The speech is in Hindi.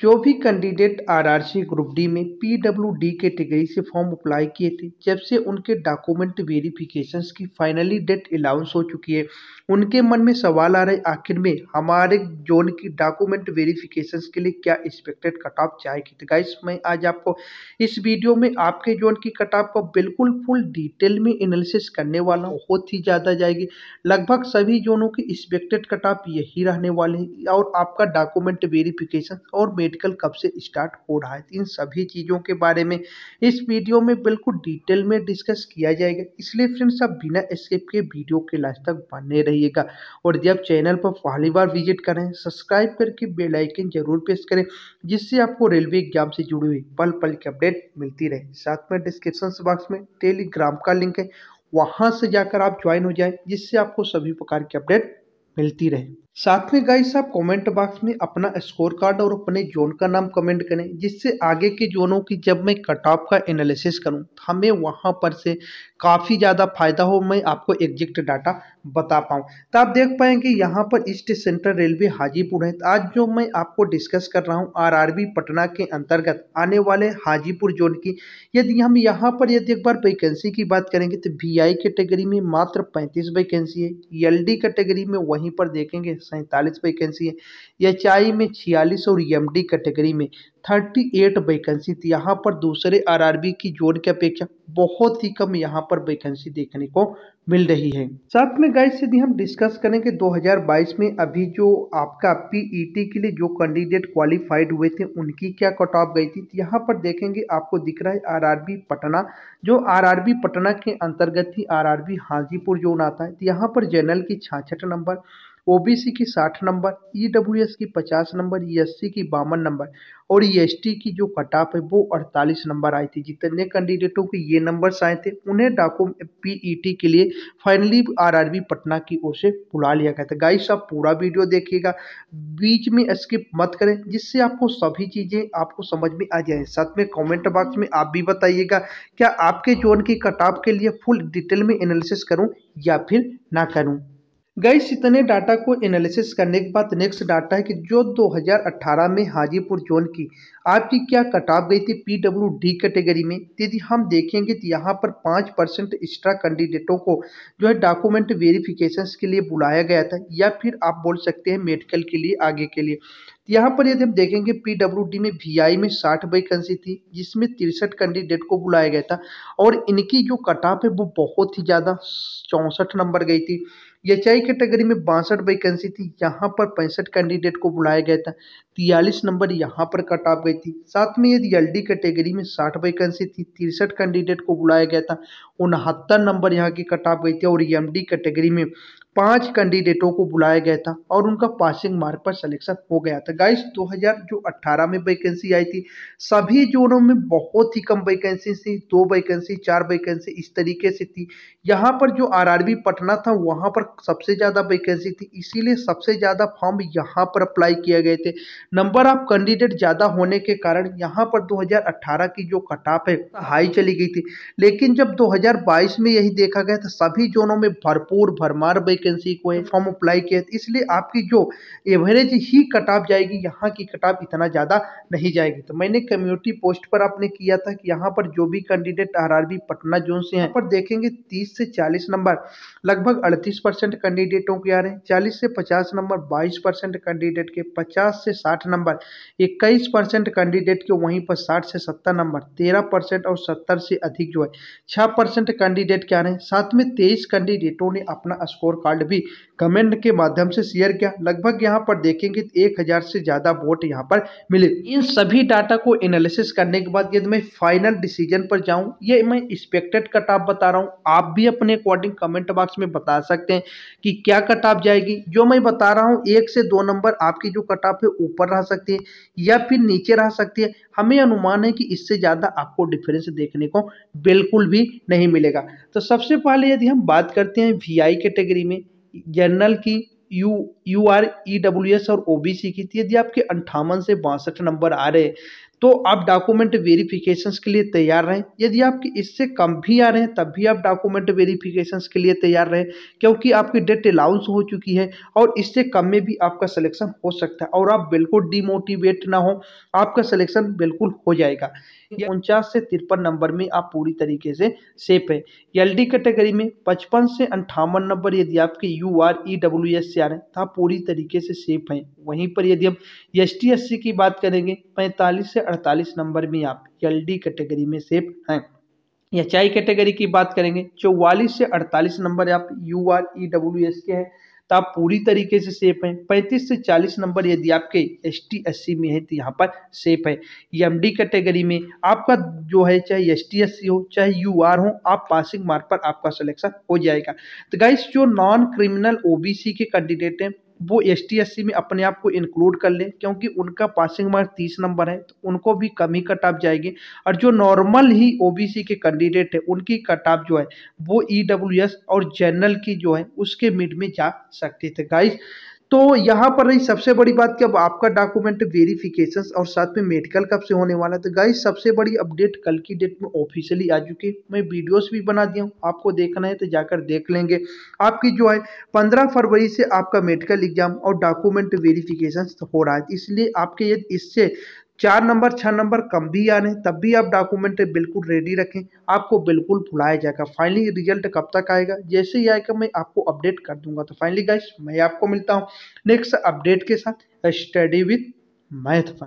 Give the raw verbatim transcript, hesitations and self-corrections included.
जो भी कैंडिडेट आरआरसी ग्रुप डी में पीडब्ल्यूडी कैटेगरी से फॉर्म अप्लाई किए थे, जब से उनके डॉक्यूमेंट वेरिफिकेशंस की फाइनली डेट अलाउंस हो चुकी है, उनके मन में सवाल आ रहे आखिर में हमारे जोन की डॉक्यूमेंट वेरिफिकेशंस के लिए क्या एक्सपेक्टेड कट ऑफ जाएगी। तो गाइस मैं आज आपको इस वीडियो में आपके जोन की कट ऑफ को बिल्कुल फुल डिटेल में एनालिसिस करने वाला हूँ। बहुत ही ज़्यादा जाएगी, लगभग सभी जोनों की एक्सपेक्टेड कट ऑफ यही रहने वाले हैं और आपका डॉक्यूमेंट वेरिफिकेशन और मेडिकल कब से स्टार्ट हो रहा है, इन सभी चीज़ों के बारे में इस वीडियो में बिल्कुल डिटेल में डिस्कस किया जाएगा। इसलिए फ्रेंड्स आप बिना स्किप के वीडियो के लास्ट तक बने रहिएगा और जब चैनल पर पहली बार विजिट करें सब्सक्राइब करके बेल आइकन जरूर प्रेस करें, जिससे आपको रेलवे एग्जाम से जुड़ी हुई पल पल की अपडेट मिलती रहे। साथ में डिस्क्रिप्शन बॉक्स में टेलीग्राम का लिंक है, वहाँ से जाकर आप ज्वाइन हो जाए, जिससे आपको सभी प्रकार की अपडेट मिलती रहे। साथ में गाइस आप कमेंट बॉक्स में अपना स्कोर कार्ड और अपने जोन का नाम कमेंट करें, जिससे आगे के जोनों की जब मैं कट ऑफ का एनालिसिस करूं हमें वहां पर से काफ़ी ज़्यादा फायदा हो, मैं आपको एग्जैक्ट डाटा बता पाऊं। तो आप देख पाएंगे यहाँ पर ईस्ट सेंट्रल रेलवे हाजीपुर है। आज जो मैं आपको डिस्कस कर रहा हूँ आरआरबी पटना के अंतर्गत आने वाले हाजीपुर जोन की, यदि हम यहाँ पर यदि एक बार वैकेंसी की बात करेंगे तो वी आई कैटेगरी में मात्र पैंतीस वैकेंसी है, एल डी कैटेगरी में वहीं पर देखेंगे सैंतालीस वैकेंसी है, एच आई में छियालीस और एम डी कैटेगरी में अड़तीस वैकेंसी थी। यहाँ पर दूसरे आरआरबी की जोन की अपेक्षा बहुत ही कम यहाँ पर वैकेंसी देखने को मिल रही है। साथ में गाइस यदि हम डिस्कस करें कि दो हज़ार बाईस में अभी जो आपका पीईटी के लिए जो कैंडिडेट क्वालिफाइड हुए थे उनकी क्या कट ऑफ गई थी, तो यहाँ पर देखेंगे आपको दिख रहा है आरआरबी पटना, जो आरआरबी पटना के अंतर्गत ही आरआरबी हाजीपुर जोन आता है। यहाँ पर जनरल की छियासठ नंबर, ओबीसी की साठ नंबर, ईडब्ल्यूएस की पचास नंबर, ईएससी की बावन नंबर और ईएसटी की जो कट ऑफ है वो अड़तालीस नंबर आई थी। जितने कैंडिडेटों के ये नंबर्स आए थे उन्हें डाको पीईटी के लिए फाइनली आरआरबी पटना की ओर से बुला लिया गया था। गाइस आप पूरा वीडियो देखिएगा, बीच में स्किप मत करें, जिससे आपको सभी चीज़ें आपको समझ में आ जाए। साथ में कॉमेंट बॉक्स में आप भी बताइएगा क्या आपके जोन की कट ऑफ के लिए फुल डिटेल में एनालिसिस करूँ या फिर ना करूँ। गाइस इतने डाटा को एनालिसिस करने के बाद नेक्स्ट डाटा है कि जो दो हज़ार अठारह में हाजीपुर जोन की आपकी क्या कट ऑफ गई थी पीडब्ल्यूडी कैटेगरी में। यदि हम देखेंगे तो यहाँ पर पाँच परसेंट एक्स्ट्रा कैंडिडेटों को जो है डॉक्यूमेंट वेरिफिकेशंस के लिए बुलाया गया था, या फिर आप बोल सकते हैं मेडिकल के लिए आगे के लिए। यहाँ पर यदि हम देखेंगे पीडब्ल्यूडी में वीआई में साठ वैकेंसी थी, जिसमें तिरसठ कैंडिडेट को बुलाया गया था और इनकी जो कट ऑफ है वो बहुत ही ज़्यादा चौंसठ नंबर गई थी। एचआई कैटेगरी में बासठ वैकेंसी थी, यहाँ पर पैंसठ कैंडिडेट को बुलाया गया था, तियालीस नंबर यहाँ पर कट ऑफ गई थी। साथ में यदि एलडी कैटेगरी में साठ वैकेंसी थी, तिरसठ कैंडिडेट को बुलाया गया था, उनहत्तर नंबर यहाँ की कट ऑफ गई थी और एमडी कैटेगरी में पाँच कैंडिडेटों को बुलाया गया था और उनका पासिंग मार्क पर सिलेक्शन हो गया था। गाइस दो हज़ार अठारह में वैकेंसी आई थी, सभी जोनों में बहुत ही कम वैकेंसी थी, दो वैकेंसी चार वैकेंसी इस तरीके से थी। यहाँ पर जो आरआरबी पटना था वहाँ पर सबसे ज़्यादा वैकेंसी थी, इसीलिए सबसे ज़्यादा फॉर्म यहाँ पर अप्लाई किए गए थे। नंबर ऑफ कैंडिडेट ज़्यादा होने के कारण यहाँ पर दो हज़ार अठारह की जो कट ऑफ है हाई चली गई थी, लेकिन जब दो हज़ार बाईस में यही देखा गया था सभी जोनों में भरपूर भरमार वैकेंसी को फॉर्म अप्लाई किए, इसलिए आपकी जो एवरेज ही कट ऑफ जाएगी यहाँ की कट ऑफ इतना ज़्यादा नहीं जाएगी। तो मैंने कम्युनिटी पोस्ट पर आपने किया था कि यहाँ पर जो भी कैंडिडेट आरआरबी पटना जोन से हैं पर देखेंगे तीस से चालीस नंबर लगभग अड़तीस परसेंट कैंडिडेटों के आ रहे हैं, चालीस से पचास नंबर बाईस परसेंट कैंडिडेट के, पचास से साठ नंबर इक्कीस परसेंट कैंडिडेट के, वहीं पर साठ से सत्तर नंबर तेरह परसेंट और सत्तर से अधिक जो है छः परसेंट कैंडिडेट के आ रहे हैं। साथ में तेईस कैंडिडेटों ने अपना स्कोर कार्ड भी कमेंट के माध्यम से शेयर किया, लगभग यहाँ पर देखेंगे एक हज़ार से ज़्यादा वोट यहाँ पर मिले। इन सभी डाटा को एनालिसिस करने के बाद यदि मैं फाइनल डिसीजन पर जाऊं, ये मैं एक्सपेक्टेड कट ऑफ बता रहा हूं, आप भी अपने अकॉर्डिंग कमेंट बॉक्स में बता सकते हैं कि क्या कट ऑफ जाएगी। जो मैं बता रहा हूं एक से दो नंबर आपकी जो कट ऑफ है ऊपर रह सकती है या फिर नीचे रह सकती है, हमें अनुमान है कि इससे ज़्यादा आपको डिफरेंस देखने को बिल्कुल भी नहीं मिलेगा। तो सबसे पहले यदि हम बात करते हैं वी आई कैटेगरी में जनरल की, U U R E W S और ओबीसी की, यदि आपके अंठावन से बासठ नंबर आ रहे तो आप डॉक्यूमेंट वेरिफिकेशंस के लिए तैयार रहें। यदि आपके इससे कम भी आ रहे हैं तब भी आप डॉक्यूमेंट वेरिफिकेशंस के लिए तैयार रहें, क्योंकि आपकी डेट अलाउंस हो चुकी है और इससे कम में भी आपका सिलेक्शन हो सकता है और आप बिल्कुल डिमोटिवेट ना हो, आपका सिलेक्शन बिल्कुल हो जाएगा। उनचास से तिरपन नंबर में आप पूरी तरीके से सेफ है। एल डी कैटेगरी में पचपन से अंठावन नंबर यदि आपके U R E W S से आ रहे हैं तो आप पूरी तरीके से सेफ हैं। वहीं पर यदि हम एस टी एस सी की बात करेंगे पैंतालीस से अड़तालीस नंबर में आप एल डी कैटेगरी में सेफ हैं। एच आई कैटेगरी की बात करेंगे चौवालीस से अड़तालीस नंबर आप U R E W S के हैं तो आप पूरी तरीके से सेफ हैं। पैंतीस से चालीस नंबर यदि आपके एस टी एस सी में है तो यहाँ पर सेफ है। एम डी कैटेगरी में आपका जो है चाहे एस टी एस सी हो चाहे यू आर हो आप पासिंग मार्क पर आपका सिलेक्शन हो जाएगा। तो गाइस जो non criminal O B C के कैंडिडेट हैं वो एस टी एस सी में अपने आप को इंक्लूड कर लें, क्योंकि उनका पासिंग मार्क तीस नंबर है तो उनको भी कमी कट ऑफ जाएगी। और जो नॉर्मल ही ओबीसी के कैंडिडेट है उनकी कट ऑफ जो है वो ईडब्ल्यूएस और जनरल की जो है उसके मिड में जा सकते थे। गाइस तो यहाँ पर रही सबसे बड़ी बात कि अब आपका डॉक्यूमेंट वेरिफिकेशंस और साथ में मेडिकल कब से होने वाला है। तो गाइस सबसे बड़ी अपडेट कल की डेट में ऑफिशियली आ चुकी है। मैं वीडियोस भी बना दिया हूँ, आपको देखना है तो जाकर देख लेंगे। आपकी जो है पंद्रह फरवरी से आपका मेडिकल एग्जाम और डॉक्यूमेंट वेरिफिकेशंस हो रहा है, इसलिए आपके यदि इससे चार नंबर छः नंबर कम भी आने तब भी आप डॉक्यूमेंट बिल्कुल रेडी रखें, आपको बिल्कुल भुलाया जाएगा। फाइनली रिजल्ट कब तक आएगा, जैसे ही आएगा मैं आपको अपडेट कर दूंगा। तो फाइनली गाइस मैं आपको मिलता हूं नेक्स्ट अपडेट के साथ स्टडी विथ मैथ।